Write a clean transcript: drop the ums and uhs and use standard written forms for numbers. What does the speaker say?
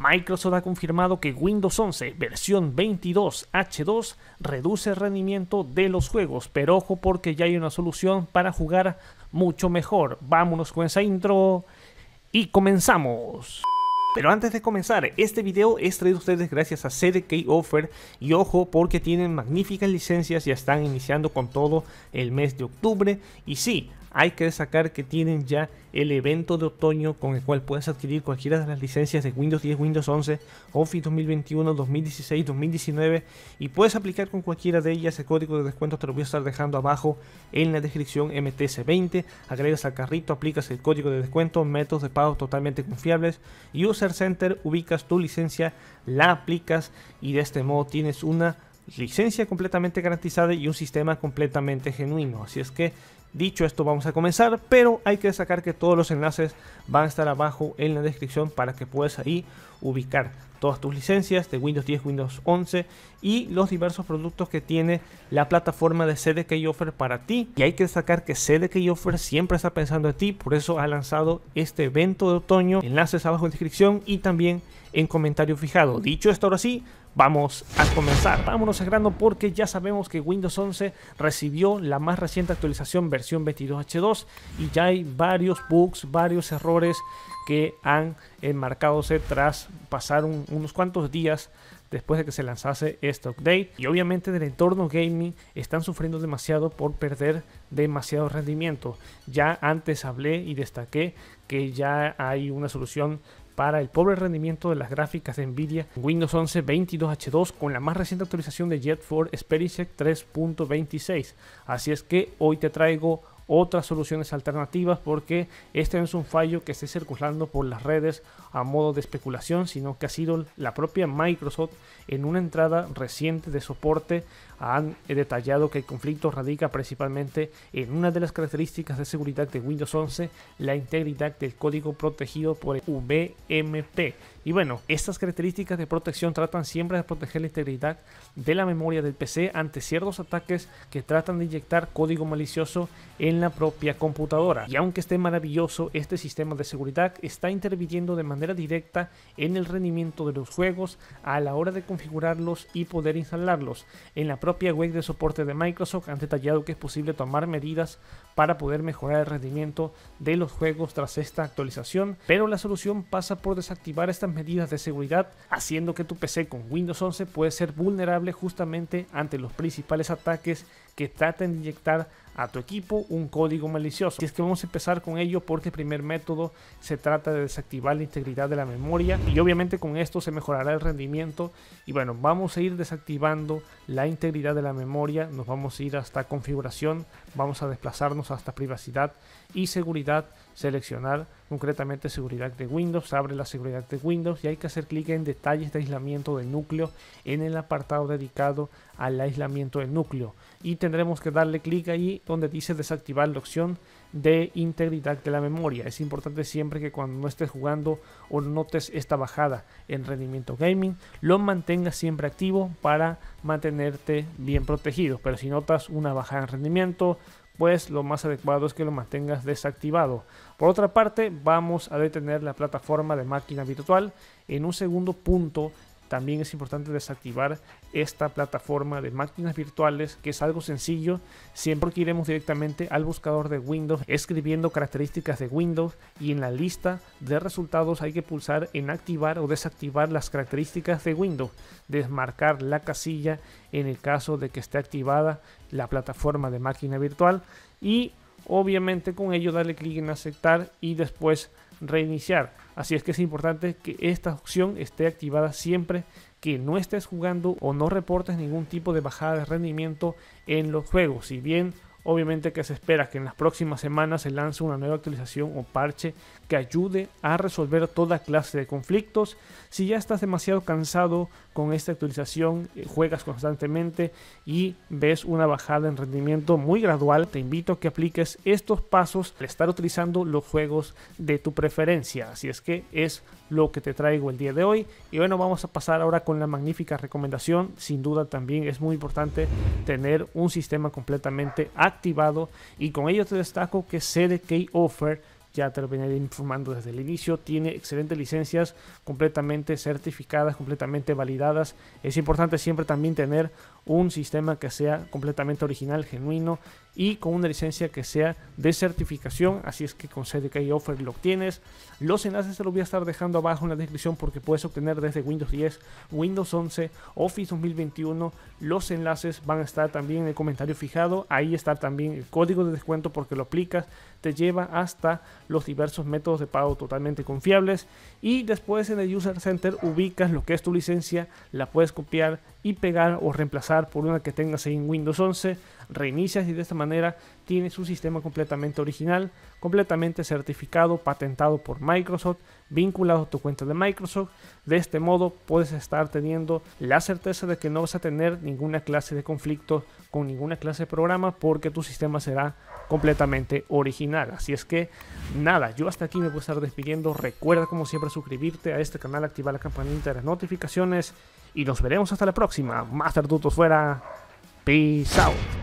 Microsoft ha confirmado que Windows 11 versión 22H2 reduce el rendimiento de los juegos, pero ojo porque ya hay una solución para jugar mucho mejor. Vámonos con esa intro y comenzamos. Pero antes de comenzar, este video es traído a ustedes gracias a CDK Offer y ojo porque tienen magníficas licencias, ya están iniciando con todo el mes de octubre y sí, hay que destacar que tienen ya el evento de otoño con el cual puedes adquirir cualquiera de las licencias de Windows 10, Windows 11, Office 2021, 2016, 2019 y puedes aplicar con cualquiera de ellas. El código de descuento te lo voy a estar dejando abajo en la descripción, MTS20, agregas al carrito, aplicas el código de descuento, métodos de pago totalmente confiables, User Center, ubicas tu licencia, la aplicas y de este modo tienes una licencia completamente garantizada y un sistema completamente genuino. Así es que dicho esto, vamos a comenzar, pero hay que destacar que todos los enlaces van a estar abajo en la descripción para que puedas ahí ubicar todas tus licencias de Windows 10, Windows 11 y los diversos productos que tiene la plataforma de CDK Offer para ti. Y hay que destacar que CDK Offer siempre está pensando en ti, por eso ha lanzado este evento de otoño. Enlaces abajo en la descripción y también en comentario fijado. Dicho esto, ahora sí, vamos a comenzar. Vámonos al grano porque ya sabemos que Windows 11 recibió la más reciente actualización versión 22H2 y ya hay varios bugs, varios errores que han enmarcadose tras pasar unos cuantos días después de que se lanzase este update y obviamente del entorno gaming están sufriendo demasiado por perder demasiado rendimiento. Ya antes hablé y destaqué que ya hay una solución para el pobre rendimiento de las gráficas de NVIDIA Windows 11 22H2 con la más reciente actualización de GeForce Experience 3.26. así es que hoy te traigo otras soluciones alternativas porque este no es un fallo que esté circulando por las redes a modo de especulación, sino que ha sido la propia Microsoft en una entrada reciente de soporte. Han detallado que el conflicto radica principalmente en una de las características de seguridad de Windows 11, la integridad del código protegido por el VMP. Y bueno, estas características de protección tratan siempre de proteger la integridad de la memoria del PC ante ciertos ataques que tratan de inyectar código malicioso en la propia computadora. Y aunque esté maravilloso, este sistema de seguridad está interviniendo de manera directa en el rendimiento de los juegos a la hora de configurarlos y poder instalarlos. En la propia web de soporte de Microsoft han detallado que es posible tomar medidas para poder mejorar el rendimiento de los juegos tras esta actualización, pero la solución pasa por desactivar estas medidas de seguridad, haciendo que tu PC con Windows 11 puede ser vulnerable justamente ante los principales ataques que traten de inyectar a tu equipo un código malicioso. Y es que vamos a empezar con ello porque el primer método se trata de desactivar la integridad de la memoria y obviamente con esto se mejorará el rendimiento. Y bueno, vamos a ir desactivando la integridad de la memoria, nos vamos a ir hasta configuración, vamos a desplazarnos hasta privacidad y seguridad, seleccionar concretamente seguridad de Windows, abre la seguridad de Windows y hay que hacer clic en detalles de aislamiento del núcleo en el apartado dedicado al aislamiento del núcleo y tendremos que darle clic ahí donde dice desactivar la opción de integridad de la memoria. Es importante siempre que cuando no estés jugando o notes esta bajada en rendimiento gaming, lo mantengas siempre activo para mantenerte bien protegido, pero si notas una bajada en rendimiento, pues lo más adecuado es que lo mantengas desactivado. Por otra parte, vamos a detener la plataforma de máquina virtual. En un segundo punto, también es importante desactivar esta plataforma de máquinas virtuales, que es algo sencillo. Siempre que iremos directamente al buscador de Windows, escribiendo características de Windows y en la lista de resultados hay que pulsar en activar o desactivar las características de Windows, desmarcar la casilla en el caso de que esté activada la plataforma de máquina virtual y obviamente con ello darle clic en aceptar y después reiniciar. Así es que es importante que esta opción esté activada siempre que no estés jugando o no reportes ningún tipo de bajada de rendimiento en los juegos. Si bien obviamente que se espera que en las próximas semanas se lance una nueva actualización o parche que ayude a resolver toda clase de conflictos. Si ya estás demasiado cansado con esta actualización, juegas constantemente y ves una bajada en rendimiento muy gradual, te invito a que apliques estos pasos al estar utilizando los juegos de tu preferencia. Así es que es lo que te traigo el día de hoy. Y bueno, vamos a pasar ahora con la magnífica recomendación. Sin duda también es muy importante tener un sistema completamente activado y con ello te destaco que CDK Offer ya te lo venía informando desde el inicio. Tiene excelentes licencias completamente certificadas, completamente validadas. Es importante siempre también tener un sistema que sea completamente original, genuino y con una licencia que sea de certificación. Así es que con CDK Offer lo obtienes. Los enlaces te los voy a estar dejando abajo en la descripción porque puedes obtener desde Windows 10, Windows 11, Office 2021. Los enlaces van a estar también en el comentario fijado. Ahí está también el código de descuento porque lo aplicas, te lleva hasta los diversos métodos de pago totalmente confiables. Y después en el User Center ubicas lo que es tu licencia, la puedes copiar y pegar o reemplazar por una que tengas ahí en Windows 11, reinicias y de esta manera tienes un sistema completamente original, completamente certificado, patentado por Microsoft, vinculado a tu cuenta de Microsoft. De este modo puedes estar teniendo la certeza de que no vas a tener ninguna clase de conflicto con ninguna clase de programa porque tu sistema será completamente original. Así es que nada, yo hasta aquí me voy a estar despidiendo. Recuerda como siempre suscribirte a este canal, activar la campanita de las notificaciones y nos veremos hasta la próxima. Master Tutos fuera. Peace out.